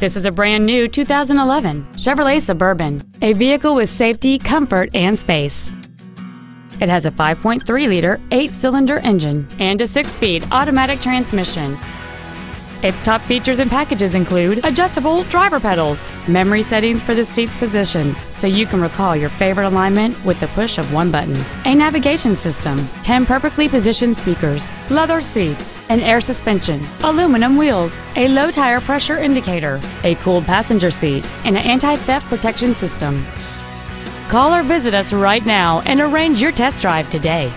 This is a brand new 2011 Chevrolet Suburban, a vehicle with safety, comfort, and space. It has a 5.3-liter 8-cylinder engine and a 6-speed automatic transmission. Its top features and packages include adjustable driver pedals, memory settings for the seat's positions so you can recall your favorite alignment with the push of one button, a navigation system, 10 perfectly positioned speakers, leather seats, an air suspension, aluminum wheels, a low tire pressure indicator, a cooled passenger seat, and an anti-theft protection system. Call or visit us right now and arrange your test drive today.